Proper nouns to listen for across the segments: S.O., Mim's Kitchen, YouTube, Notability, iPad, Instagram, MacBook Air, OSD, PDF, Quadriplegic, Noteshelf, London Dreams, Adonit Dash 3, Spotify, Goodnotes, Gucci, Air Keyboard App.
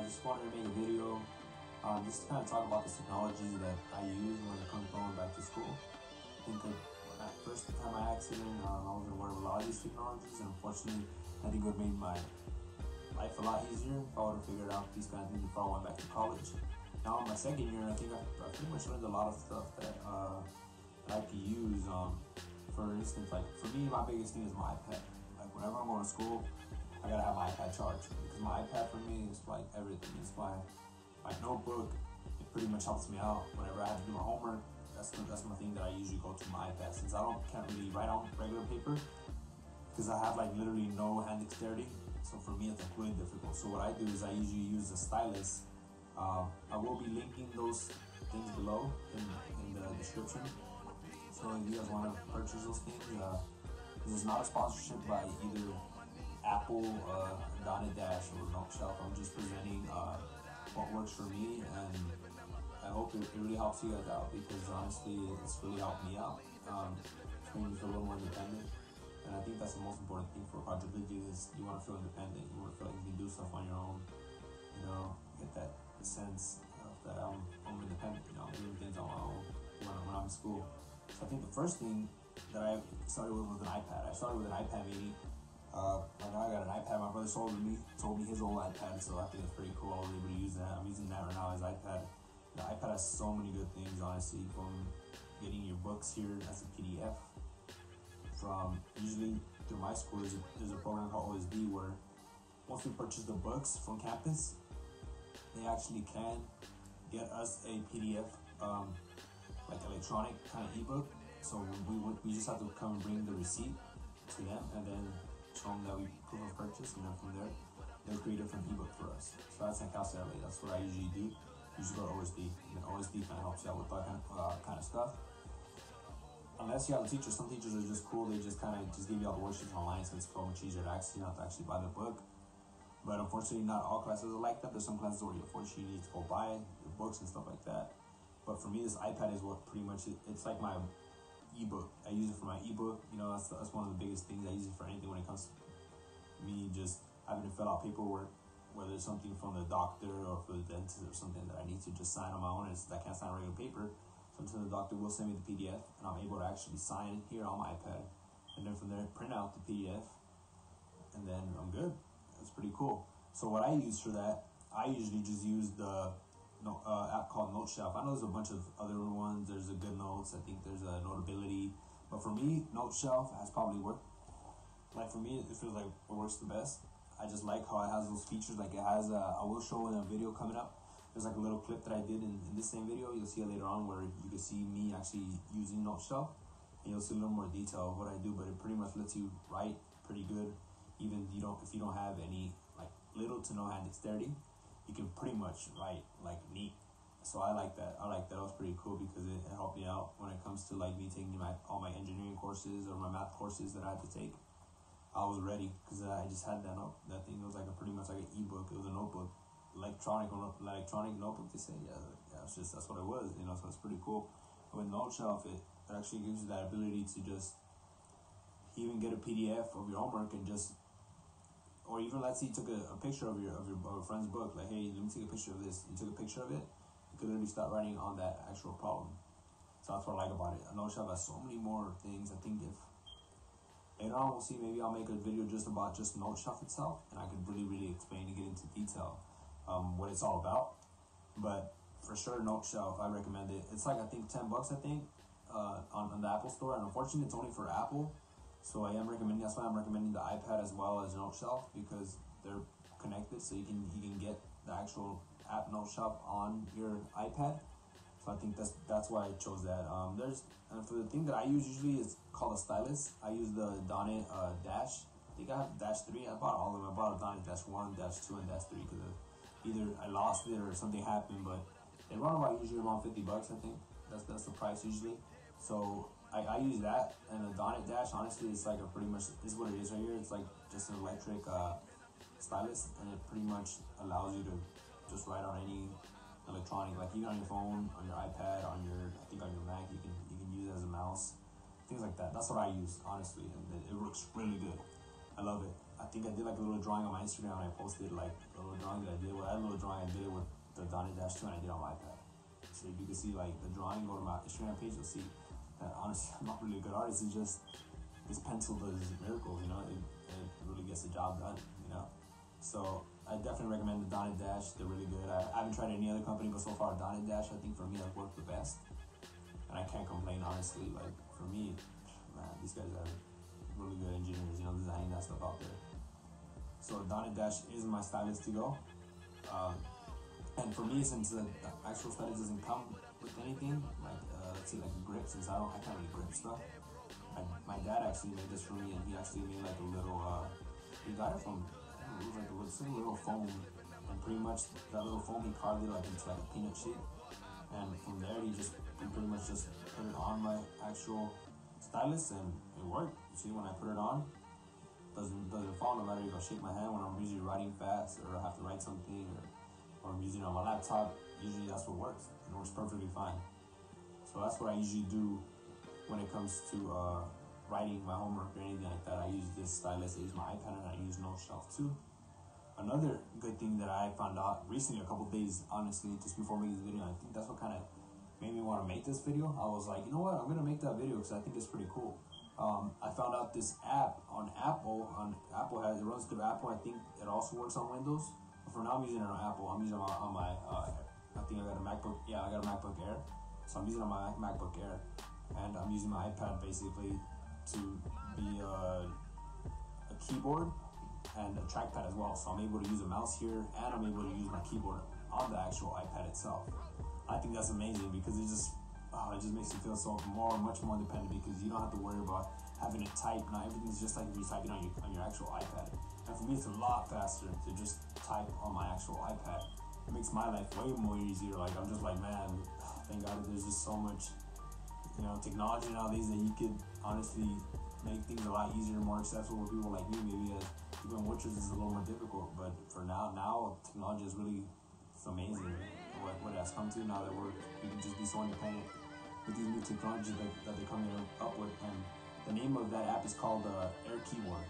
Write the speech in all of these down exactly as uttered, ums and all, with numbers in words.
I just wanted to make a video um, just to kind of talk about this technology that I use when it comes going back to school. I think that when I first had my accident, um, I wasn't aware of a lot of these technologies, and unfortunately, I think it would have made my life a lot easier if I would have figured out these kind of things before I went back to college. Now in my second year, I think I've, I've pretty much learned a lot of stuff that, uh, that I could use. Um, for instance, like for me, my biggest thing is my iPad. Like whenever I'm going to school, I gotta have my iPad charged, because my iPad for me is like everything. It's my my notebook. It pretty much helps me out whenever I have to do my homework. That's my, that's my thing that I usually go to my iPad, since I don't can't really write on regular paper because I have like literally no hand dexterity. So for me, it's like really difficult. So what I do is I usually use a stylus. Uh, I will be linking those things below in, in the description. So if you guys want to purchase those things, uh, this is not a sponsorship by either Apple, uh, Adonit Dash, or Noteshelf. I'm just presenting uh, what works for me, and I hope it, it really helps you guys out, because honestly, it's really helped me out. Um, it's made me feel a little more independent, and I think that's the most important thing for project leaders. You want to feel independent. You want to feel like you can do stuff on your own. You know, get that sense of that I'm, I'm independent. You know, I'm doing things on my own when, when I'm in school. So I think the first thing that I started with was an iPad. I started with an iPad mini. Uh, right now I got an iPad. My brother sold me, told me his old iPad, so I think it's pretty cool. I was able to use that. I'm using that right now as iPad. The iPad has so many good things, honestly, from getting your books here as a P D F. From usually through my school, there's a, there's a program called O S D where once we purchase the books from campus, they actually can get us a P D F, um, like electronic kind of ebook. So we would we just have to come and bring the receipt to them, and then show them that we proof of purchase, and then from there they'll create a different ebook for us. So that's like L A. That's what I usually do. You just go to O S D, and O S D kind of helps you out with that kind of, uh, kind of stuff. Unless you have a teacher, some teachers are just cool. They just kind of just give you all the worksheets online, so it's so much easier to actually not to actually buy the book. But unfortunately, not all classes are like that. There's some classes where you unfortunately need to go buy the books and stuff like that. But for me, this iPad is what pretty much it, it's like my ebook. I use it for my ebook. You know, that's, that's one of the biggest things. I use it for anything when it comes to me just having to fill out paperwork, whether it's something from the doctor or for the dentist or something that I need to just sign on my own. And since I can't sign regular paper, sometimes the doctor will send me the P D F, and I'm able to actually sign it here on my iPad, and then from there print out the P D F, and then I'm good. That's pretty cool. So what I use for that, I usually just use the No, uh, app called Noteshelf. I know there's a bunch of other ones. There's a Goodnotes. I think there's a Notability. But for me, Noteshelf has probably worked. Like for me, it feels like it works the best. I just like how it has those features. Like it has, a, I will show in a video coming up. There's like a little clip that I did in, in this same video. You'll see it later on where you can see me actually using Noteshelf. And you'll see a little more detail of what I do. But it pretty much lets you write pretty good. Even if you don't, if you don't have any, like little to no hand dexterity, you can pretty much write like neat. So I like that. I like that. It was pretty cool because it, it helped me out when it comes to like me taking my all my engineering courses or my math courses that I had to take. I was ready because I just had that note, that thing. It was like a pretty much like an ebook. It was a notebook, electronic electronic notebook. They say yeah, yeah. It's just that's what it was, you know. So it's pretty cool. With Noteshelf, it actually gives you that ability to just even get a P D F of your homework and just. Or even let's say you took a, a picture of your of your of a friend's book, like, hey, let me take a picture of this. You took a picture of it, you could literally start writing on that actual problem. So that's what I like about it. Noteshelf has so many more things. I think if later on we'll see, maybe I'll make a video just about just Noteshelf itself, and I could really, really explain and get into detail um, what it's all about. But for sure, Noteshelf, I recommend it. It's like, I think ten bucks, I think, uh, on, on the Apple store, and unfortunately it's only for Apple. So I am recommending, that's why I'm recommending the iPad as well as Noteshelf, because they're connected, so you can you can get the actual app Noteshelf on your iPad. So I think that's that's why I chose that. Um, there's and for the thing that I use usually is called a stylus. I use the Adonit uh, Dash. I think I have Dash three. I bought all of them. I bought Adonit Dash one, Dash two, and Dash three because either I lost it or something happened. But they run about usually around fifty bucks. I think that's that's the price usually. So. I, I use that, and Adonit Dash, honestly, it's like a pretty much, this is what it is right here. It's like just an electric uh, stylus, and it pretty much allows you to just write on any electronic, like even on your phone, on your iPad, on your, I think on your Mac, you can you can use it as a mouse, things like that. That's what I use, honestly, and it, it works really good. I love it. I think I did like a little drawing on my Instagram, and I posted like a little drawing that I did. Well, that little drawing I did with the Adonit Dash two, and I did on my iPad. So if you can see like the drawing, go to my Instagram page, you'll see that honestly I'm not really a good artist. It's just this pencil does miracles, you know. It, it really gets the job done, you know. So I definitely recommend the Adonit Dash. They're really good. I, I haven't tried any other company, but so far Adonit Dash, I think for me, have worked the best, and I can't complain honestly. Like for me, man, these guys are really good engineers, you know, designing that stuff out there. So Adonit Dash is my stylus to go. Um, And for me, since the actual stylus doesn't come with anything, like uh, let's say like a grip, since I don't, I can't really grip stuff. I, my dad actually made this for me, and he actually made like a little. Uh, he got it from it was like a little, little foam, and pretty much that little foam he carved it like into like a peanut shape, and from there he just he pretty much just put it on my actual stylus, and it worked. You see, when I put it on, doesn't doesn't fall. No matter if I shake my hand when I'm usually writing fast, or I have to write something, or or I'm using it on my laptop, usually that's what works. It works perfectly fine. So that's what I usually do when it comes to uh, writing my homework or anything like that. I use this stylus, I use my iPad, and I use Noteshelf too. Another good thing that I found out recently, a couple days, honestly, just before making this video, I think that's what kind of made me want to make this video. I was like, you know what, I'm going to make that video because I think it's pretty cool. Um, I found out this app on Apple, on Apple has, it runs through Apple, I think it also works on Windows. For now, I'm using it on Apple. I'm using it on, on my, uh, I think I got a MacBook, yeah, I got a MacBook Air. So I'm using it on my MacBook Air. And I'm using my iPad basically to be a, a keyboard and a trackpad as well. So I'm able to use a mouse here, and I'm able to use my keyboard on the actual iPad itself. I think that's amazing because it just, oh, it just makes you feel so more, much more independent, because you don't have to worry about having to type. Now everything's just like you're typing on your, on your actual iPad. And for me, it's a lot faster to just type on my actual iPad. It makes my life way more easier. Like I'm just like, man, thank God there's just so much, you know, technology nowadays that you could honestly make things a lot easier and more accessible for people like me. Maybe as even witches is a little more difficult, but for now, now technology is really, it's amazing what, what it has come to now that we're, we can just be so independent with these new technologies that, that they're coming up with. And the name of that app is called uh, Air Keyboard.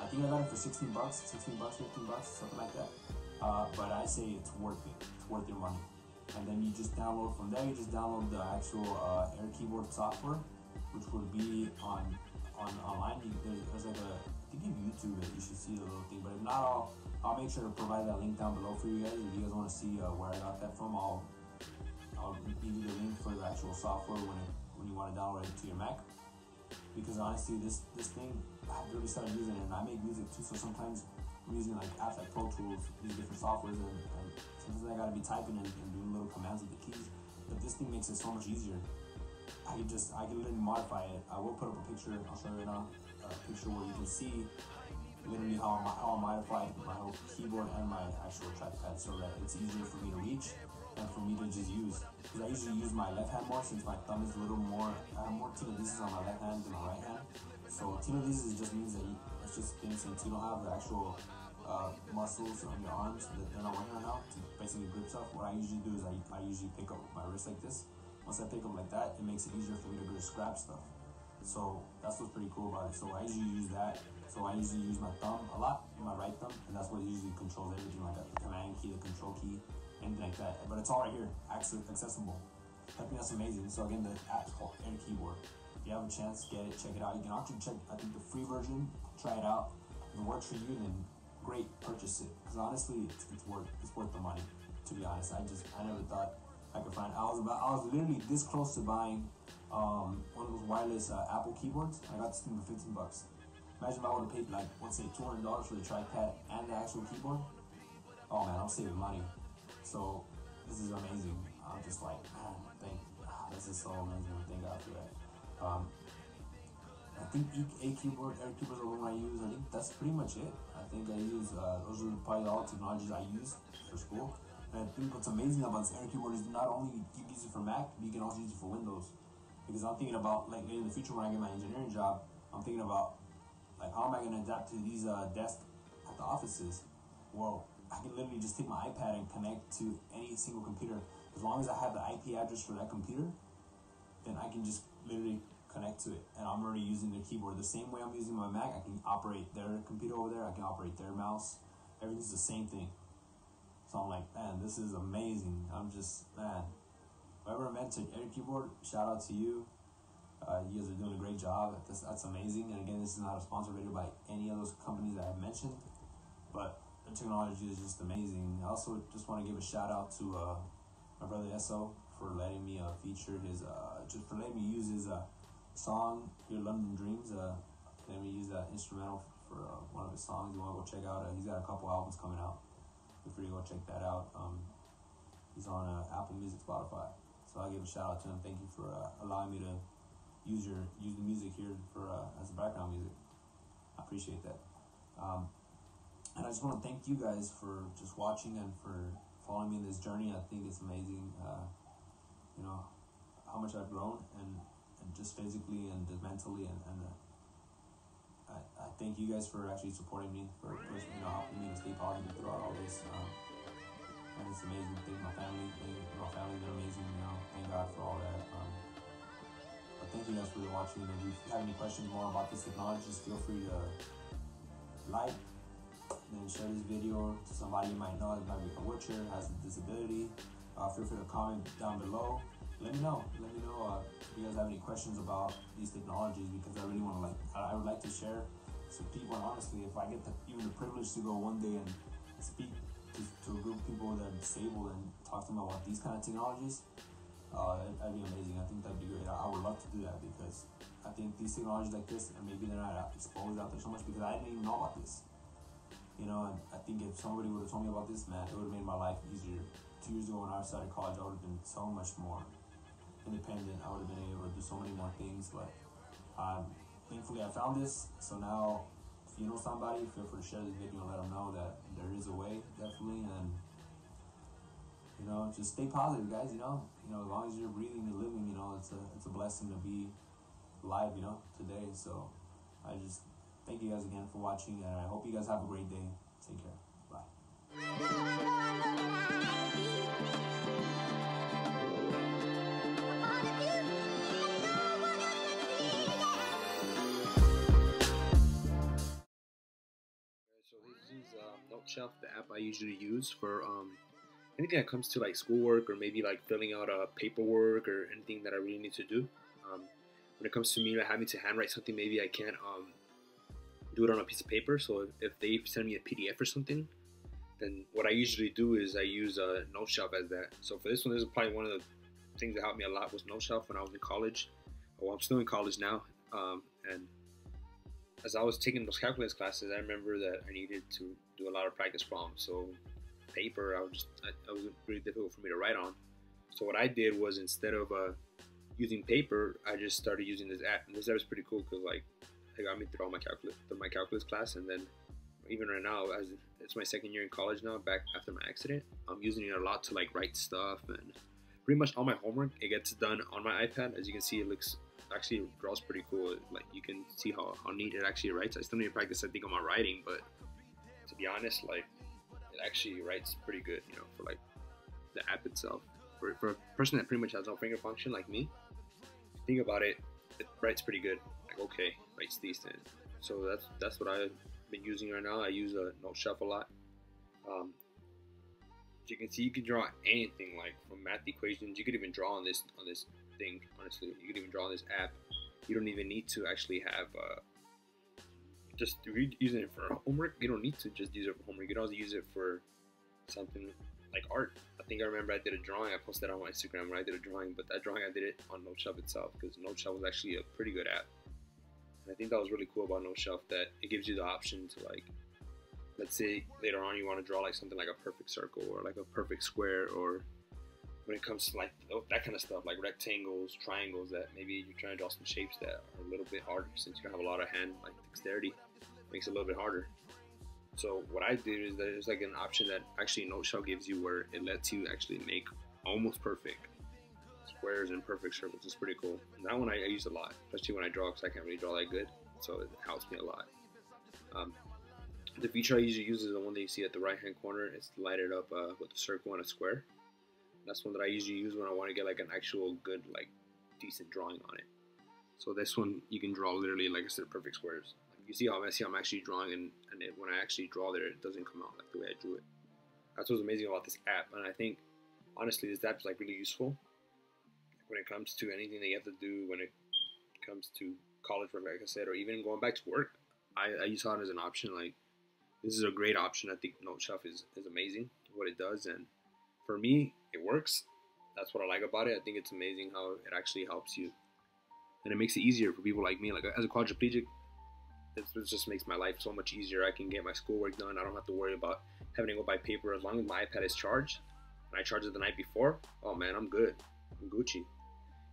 I think I got it for sixteen bucks, sixteen bucks, fifteen bucks, something like that. Uh, but I say it's worth it. It's worth your money. And then you just download from there. You just download the actual uh, Air Keyboard software, which will be on on online. You, there's, there's like a, I think in YouTube you should see the little thing. But if not, I'll I'll make sure to provide that link down below for you guys. If you guys want to see uh, where I got that from, I'll I'll give you the link for the actual software when it, when you want to download it to your Mac. Because honestly, this this thing, I've already started using it, and I make music too, so sometimes I'm using like apps like Pro Tools, these different softwares, and, and sometimes I gotta be typing and, and doing little commands with the keys, but this thing makes it so much easier. I can just, I can literally modify it. I will put up a picture, I'll show you right now, a picture where you can see literally how, my, how I modified my whole keyboard and my actual trackpad so that it's easier for me to reach and for me to just use. Because I usually use my left hand more since my thumb is a little more, I have more tildesis on my left hand than my right hand. So tildesis just means that you, it's just things since you don't have the actual uh, muscles on your arms that they're not working right now to basically grip stuff. What I usually do is I, I usually pick up my wrist like this. Once I pick up like that, it makes it easier for me to grip scrap stuff. So that's what's pretty cool about it. So I usually use that. So I usually use my thumb a lot, my right thumb, and that's what usually controls everything, like a command key, the control key, anything like that. But it's all right here, accessible. I think that's amazing. So again, the app's called Air Keyboard. If you have a chance, get it, check it out. You can actually check, I think, the free version, try it out. If it works for you, then great, purchase it. Because honestly, it's, it's worth it's worth the money. To be honest, I just I never thought I could find. I was about I was literally this close to buying um, one of those wireless uh, Apple keyboards. I got this thing for fifteen bucks. Imagine if I would have paid like, let's say, two hundred dollars for the trackpad and the actual keyboard. Oh man, I'm saving money. So this is amazing. I'm just like, man, thank, this is so amazing. Thank God for that. Um, I think a keyboard, Air Keyboard is the one I use. I think that's pretty much it. I think I use uh, those are probably all technologies I use for school. And I think what's amazing about this Air Keyboard is not only you can use it for Mac, but you can also use it for Windows. Because I'm thinking about like in the future when I get my engineering job, I'm thinking about like how am I going to adapt to these uh, desks at the offices? Whoa. I can literally just take my iPad and connect to any single computer. As long as I have the I P address for that computer, then I can just literally connect to it, and I'm already using their keyboard the same way I'm using my Mac. I can operate their computer over there, I can operate their mouse, everything's the same thing. So I'm like, man, this is amazing. I'm just, man, whoever invented Air Keyboard, shout out to you. Uh, you guys are doing a great job. That's, that's amazing. And again, this is not sponsored by any of those companies that I've mentioned, but their technology is just amazing. I also just want to give a shout out to uh, my brother S O for letting me uh, feature his, uh, just for letting me use his uh, song, Your London Dreams. Uh, letting me use that instrumental for uh, one of his songs. You want to go check out? Uh, he's got a couple albums coming out. Feel free to go check that out. Um, he's on uh, Apple Music, Spotify. So I'll give a shout out to him. Thank you for uh, allowing me to use your use the music here for uh, as background music. I appreciate that. Um, and I just want to thank you guys for just watching and for following me in this journey. I think it's amazing, uh, you know, how much I've grown, and, and just physically and mentally, and, and uh, I, I thank you guys for actually supporting me, for, for you know, helping me to stay positive throughout all this. Um, and it's amazing. Thank my family. Thank my family's been amazing, you know. Thank God for all that. Um, but thank you guys for watching. And if you have any questions more about this technology, just feel free to like and then share this video to somebody you might know that might be a wheelchair, has a disability. Uh, feel free to comment down below. Let me know. Let me know uh, if you guys have any questions about these technologies, because I really want to like. I would like to share some people. And honestly, if I get the, even the privilege to go one day and speak to, to a group of people that are disabled and talk to them about these kind of technologies, uh, that'd be amazing. I think that'd be great. I, I would love to do that, because I think these technologies like this, and maybe they're not exposed out there so much, because I didn't even know about this. You know, and I think if somebody would have told me about this, man, it would have made my life easier. Two years ago when I started college, I would have been so much more independent. I would have been able to do so many more things, but um, thankfully I found this. So now, if you know somebody, feel free to share this video and let them know that there is a way, definitely. And you know, just stay positive, guys. You know, you know, as long as you're breathing and living, you know, it's a it's a blessing to be alive, you know, today. So I just thank you guys again for watching, and I hope you guys have a great day. Take care. Bye. So this is um, Noteshelf, the app I usually use for um, anything that comes to like schoolwork, or maybe like filling out uh, paperwork or anything that I really need to do. Um, when it comes to me like, having to handwrite something, maybe I can't um, do it on a piece of paper. So if, if they send me a P D F or something, then what I usually do is I use uh, Noteshelf as that. So for this one, this is probably one of the things that helped me a lot was Noteshelf when I was in college. Well, I'm still in college now, um, and as I was taking those calculus classes, I remember that I needed to do a lot of practice problems. So paper, I was just, I, it was really difficult for me to write on. So what I did was, instead of uh, using paper, I just started using this app. And this app is pretty cool because like it got me through all my calculus, through my calculus class, and then even right now, as it's my second year in college now, back after my accident, I'm using it a lot to like write stuff, and pretty much all my homework, it gets done on my iPad. As you can see, it looks. Actually, it draws pretty cool. Like you can see how, how neat it actually writes. I still need to practice, I think, on my writing, but to be honest, like it actually writes pretty good, you know, for like the app itself. For, for a person that pretty much has no finger function like me, think about it, it writes pretty good. Like okay, writes decent. So that's that's what I've been using right now. I use a Noteshelf a lot. Um, as you can see, you can draw anything, like from math equations. You could even draw on this on this. Thing, honestly, you can even draw this app. You don't even need to actually have uh, just using it for homework. You don't need to just use it for homework. You can also use it for something like art. I think I remember I did a drawing. I posted on my Instagram when I did a drawing, but that drawing I did it on Noteshelf itself, because Noteshelf was actually a pretty good app. And I think that was really cool about Noteshelf, that it gives you the option to, like, let's say later on you want to draw like something like a perfect circle or like a perfect square, or when it comes to like that kind of stuff, like rectangles, triangles, that maybe you're trying to draw some shapes that are a little bit harder, since you don't have a lot of hand like dexterity, makes it a little bit harder. So what I did is that there's like an option that actually Noteshelf gives you, where it lets you actually make almost perfect squares and perfect circles. It's pretty cool. And that one I, I use a lot, especially when I draw, because I can't really draw that good, so it helps me a lot. Um, the feature I usually use is the one that you see at the right hand corner. It's lighted up uh, with a circle and a square. That's one that I usually use when I want to get like an actual good, like decent drawing on it. So this one, you can draw literally like instead of perfect squares. You see how messy I'm actually drawing, and, and it, when I actually draw there, it doesn't come out like the way I drew it. That's what's amazing about this app, and I think, honestly, this app is like really useful when it comes to anything that you have to do, when it comes to college, like I said, or even going back to work. I, I use it as an option. Like, this is a great option. I think Noteshelf is, is amazing, what it does, and for me, it works. That's what I like about it. I think it's amazing how it actually helps you, and it makes it easier for people like me. Like, as a quadriplegic, it just makes my life so much easier. I can get my schoolwork done. I don't have to worry about having to go buy paper. As long as my iPad is charged, and I charge it the night before, oh man, I'm good. I'm Gucci.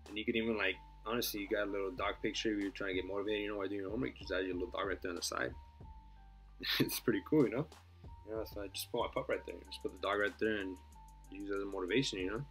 And you can even, like, honestly, you got a little dog picture. You're trying to get motivated, you know, while doing your homework, you just add your little dog right there on the side. It's pretty cool, you know. You know, so I just put my pup right there. Just put the dog right there and use it as a motivation, you know.